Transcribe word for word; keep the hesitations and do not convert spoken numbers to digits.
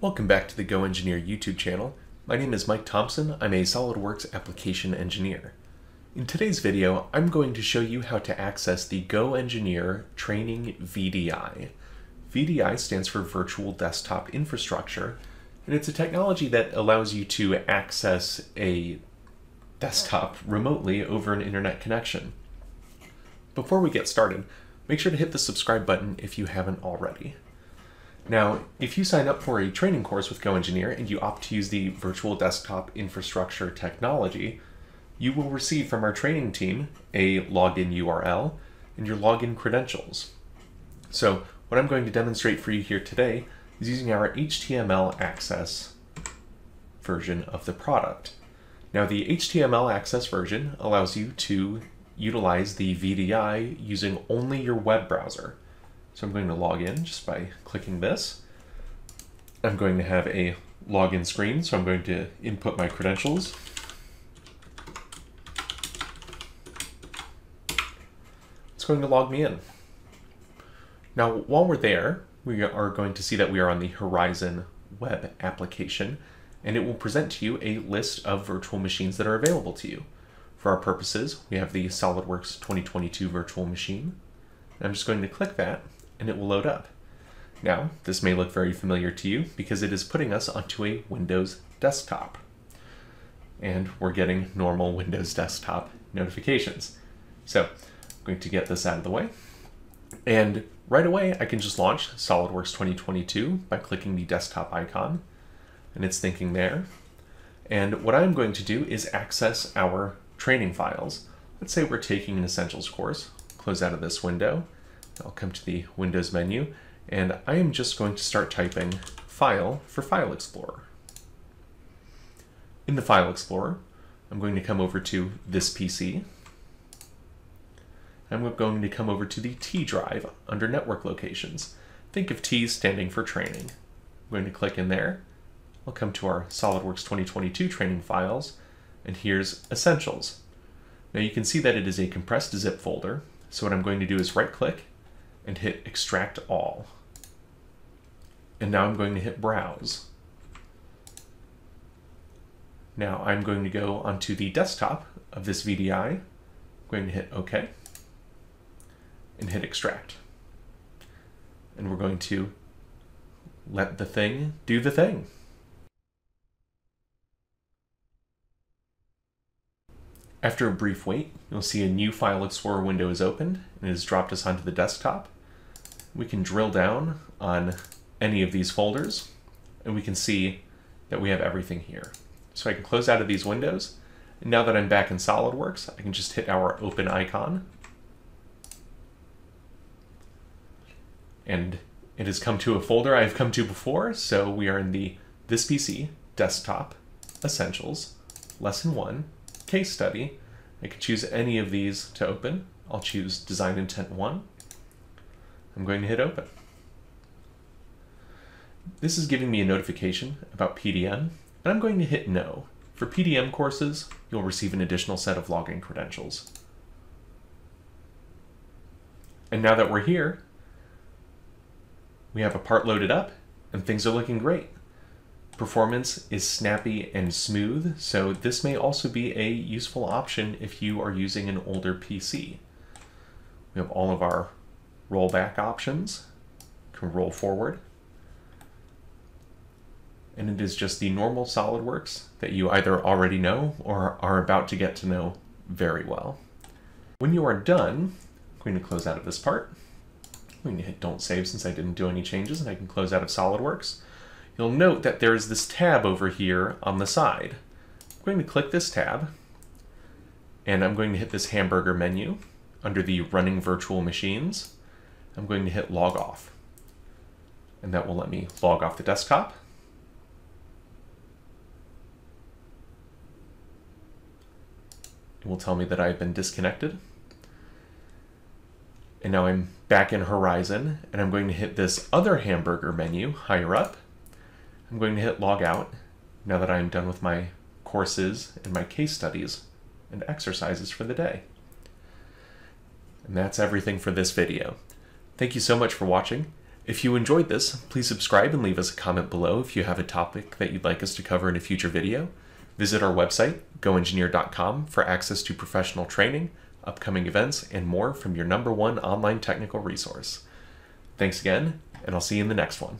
Welcome back to the GoEngineer YouTube channel. My name is Mike Thompson. I'm a SolidWorks application engineer. In today's video, I'm going to show you how to access the GoEngineer training V D I. V D I stands for Virtual Desktop Infrastructure, and it's a technology that allows you to access a desktop remotely over an internet connection. Before we get started, make sure to hit the subscribe button if you haven't already. Now, if you sign up for a training course with GoEngineer and you opt to use the Virtual Desktop Infrastructure technology, you will receive from our training team a login U R L and your login credentials. So what I'm going to demonstrate for you here today is using our H T M L access version of the product. Now, the H T M L access version allows you to utilize the V D I using only your web browser. So I'm going to log in just by clicking this. I'm going to have a login screen, so I'm going to input my credentials. It's going to log me in. Now, while we're there, we are going to see that we are on the Horizon web application, and it will present to you a list of virtual machines that are available to you. For our purposes, we have the SolidWorks twenty twenty-two virtual machine. I'm just going to click that, and it will load up. Now, this may look very familiar to you because it is putting us onto a Windows desktop. And we're getting normal Windows desktop notifications. So I'm going to get this out of the way. And right away, I can just launch SolidWorks twenty twenty-two by clicking the desktop icon. And it's thinking there. And what I'm going to do is access our training files. Let's say we're taking an Essentials course. Close out of this window. I'll come to the Windows menu, and I am just going to start typing File for File Explorer. In the File Explorer, I'm going to come over to This P C. I'm going to come over to the T drive under Network Locations. Think of T standing for Training. I'm going to click in there. I'll come to our SolidWorks twenty twenty-two training files, and here's Essentials. Now you can see that it is a compressed zip folder. So what I'm going to do is right-click and hit Extract All. And now I'm going to hit Browse. Now I'm going to go onto the desktop of this V D I. I'm going to hit OK and hit Extract. And we're going to let the thing do the thing. After a brief wait, you'll see a new File Explorer window is opened and it has dropped us onto the desktop. We can drill down on any of these folders and we can see that we have everything here. So I can close out of these windows. And now that I'm back in SolidWorks, I can just hit our open icon. And it has come to a folder I've come to before. So we are in the This P C, Desktop, Essentials, Lesson one, Case Study. I can choose any of these to open. I'll choose Design Intent one. I'm going to hit Open. This is giving me a notification about P D M, and I'm going to hit No. For P D M courses, you'll receive an additional set of login credentials. And now that we're here, we have a part loaded up, and things are looking great. Performance is snappy and smooth, so this may also be a useful option if you are using an older P C. We have all of our rollback options, can roll forward, and it is just the normal SolidWorks that you either already know or are about to get to know very well. When you are done, I'm going to close out of this part. I'm going to hit Don't Save since I didn't do any changes, and I can close out of SolidWorks. You'll note that there is this tab over here on the side. I'm going to click this tab, and I'm going to hit this hamburger menu under the Running Virtual Machines. I'm going to hit Log Off, and that will let me log off the desktop. It will tell me that I've been disconnected. And now I'm back in Horizon, and I'm going to hit this other hamburger menu higher up. I'm going to hit Log Out now that I'm done with my courses and my case studies and exercises for the day. And that's everything for this video. Thank you so much for watching, If you enjoyed this, please subscribe and leave us a comment below if you have a topic that you'd like us to cover in a future video. Visit our website, go engineer dot com, for access to professional training, upcoming events, and more from your number one online technical resource. Thanks again, and I'll see you in the next one.